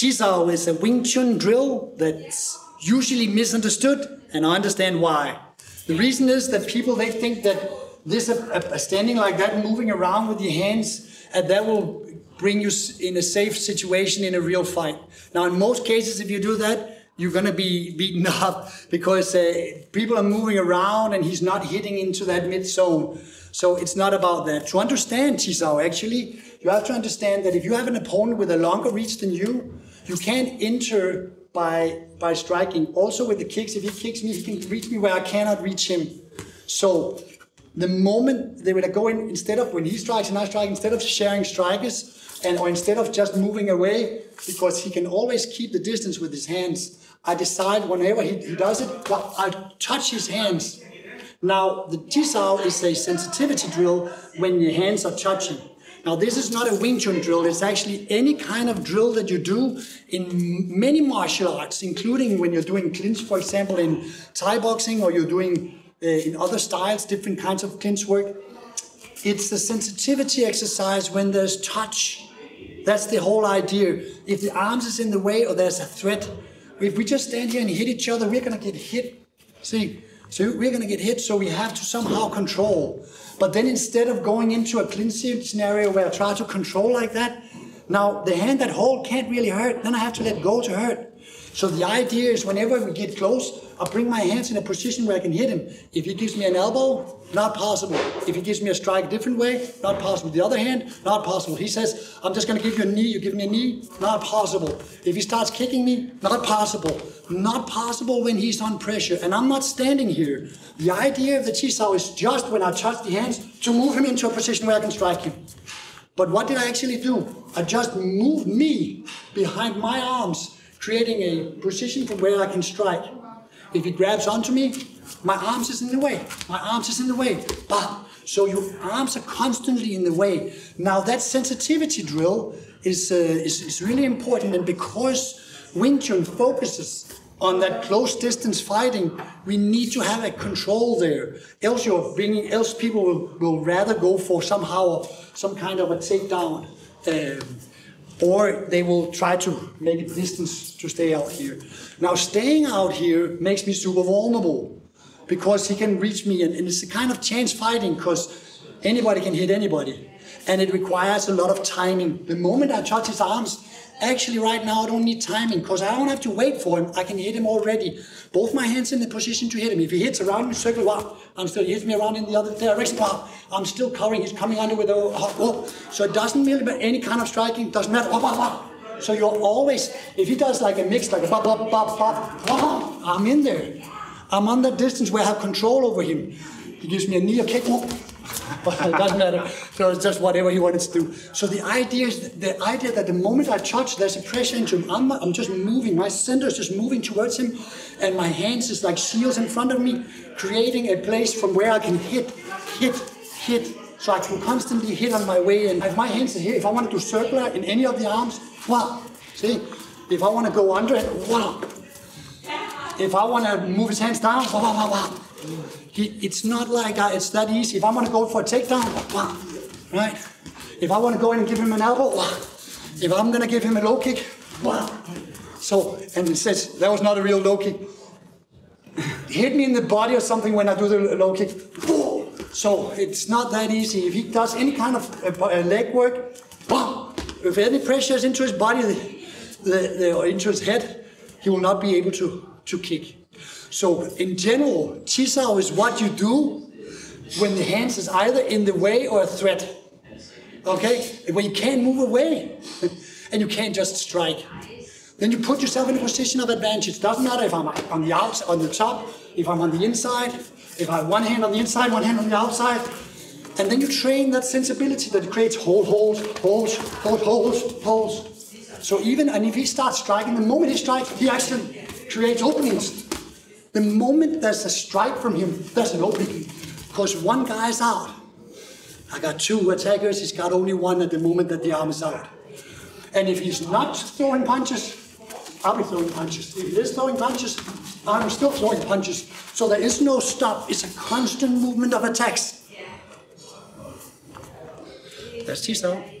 Chi Sau is a Wing Chun drill that's usually misunderstood, and I understand why. The reason is that people, they think that this standing like that, moving around with your hands, and that will bring you in a safe situation in a real fight. Now, in most cases, if you do that, you're going to be beaten up because people are moving around and he's not hitting into that mid-zone. So it's not about that. To understand Chi Sau, actually, you have to understand that if you have an opponent with a longer reach than you, you can't enter by striking. Also with the kicks, if he kicks me, he can reach me where I cannot reach him. So the moment they would go in, instead of when he strikes and I strike, instead of sharing strikers, or instead of just moving away, because he can always keep the distance with his hands, I decide whenever he does it, well, I touch his hands. Now, the Chi Sau is a sensitivity drill when your hands are touching. Now, this is not a Wing Chun drill. It's actually any kind of drill that you do in many martial arts, including when you're doing clinch, for example, in Thai boxing, or you're doing in other styles, different kinds of clinch work. It's a sensitivity exercise when there's touch. That's the whole idea. If the arms is in the way or there's a threat, if we just stand here and hit each other, we're going to get hit. See? So we're going to get hit, so we have to somehow control. But then instead of going into a clinch scenario where I try to control like that, now the hand that holds can't really hurt, then I have to let go to hurt. So the idea is whenever we get close, I bring my hands in a position where I can hit him. If he gives me an elbow, not possible. If he gives me a strike a different way, not possible. The other hand, not possible. He says, I'm just going to give you a knee, you give me a knee, not possible. If he starts kicking me, not possible. Not possible when he's on pressure, and I'm not standing here. The idea of the Chi Sau is just when I touch the hands to move him into a position where I can strike him. But what did I actually do? I just moved me behind my arms, creating a position from where I can strike. If he grabs onto me, my arms is in the way. My arms is in the way. Bah. So your arms are constantly in the way. Now that sensitivity drill is really important, and because Wing Chun focuses on that close distance fighting, we need to have a control there. Else you're bringing, else people will rather go for somehow some kind of a takedown, or they will try to make a distance to stay out here. Now staying out here makes me super vulnerable because he can reach me, and it's a kind of chance fighting because anybody can hit anybody, and it requires a lot of timing. The moment I touch his arms, actually right now I don't need timing because I don't have to wait for him. I can hit him already. Both my hands in the position to hit him. If he hits around in a circle, wow, I'm still, he hits me around in the other direction, wow, I'm still covering, he's coming under with a, oh. So it doesn't really matter, any kind of striking doesn't matter. Oh, oh, oh. So you're always, if he does like a mix, like a bop, bop, bop, bop, oh, I'm in there. I'm on that distance where I have control over him. He gives me a knee, a kick, oh. But it doesn't matter. So it's just whatever he wanted to do. So the idea is the idea that the moment I touch, there's a pressure into him. I'm just moving. My center is just moving towards him, and my hands is like shields in front of me, creating a place from where I can hit, hit, hit. So I can constantly hit on my way. And if my hands are here, if I want to do circular in any of the arms, wow. See, if I want to go under it, wow. If I want to move his hands down, wow, wow, wow. It's not like it's that easy. If I want to go for a takedown, wow, right? If I want to go in and give him an elbow, wow. If I'm going to give him a low kick, wow. So, and it says, that was not a real low kick. Hit me in the body or something when I do the low kick. Whoa. So it's not that easy. If he does any kind of leg work, wow. If any pressure is into his body or into his head, he will not be able to kick. So in general, Chi Sau is what you do when the hands is either in the way or a threat. Okay? When you can't move away and you can't just strike. Then you put yourself in a position of advantage. It doesn't matter if I'm on the outside, on the top, if I'm on the inside, if I have one hand on the inside, one hand on the outside. And then you train that sensibility that creates hold, hold, hold, hold, hold, hold. So even, and if he starts striking, the moment he strikes, he actually creates openings. The moment there's a strike from him, there's an opening. Because one guy's out. I got two attackers, he's got only one at the moment that the arm is out. And if he's not throwing punches, I'll be throwing punches. If he is throwing punches, I'm still throwing punches. So there is no stop. It's a constant movement of attacks. That's Chi Sau.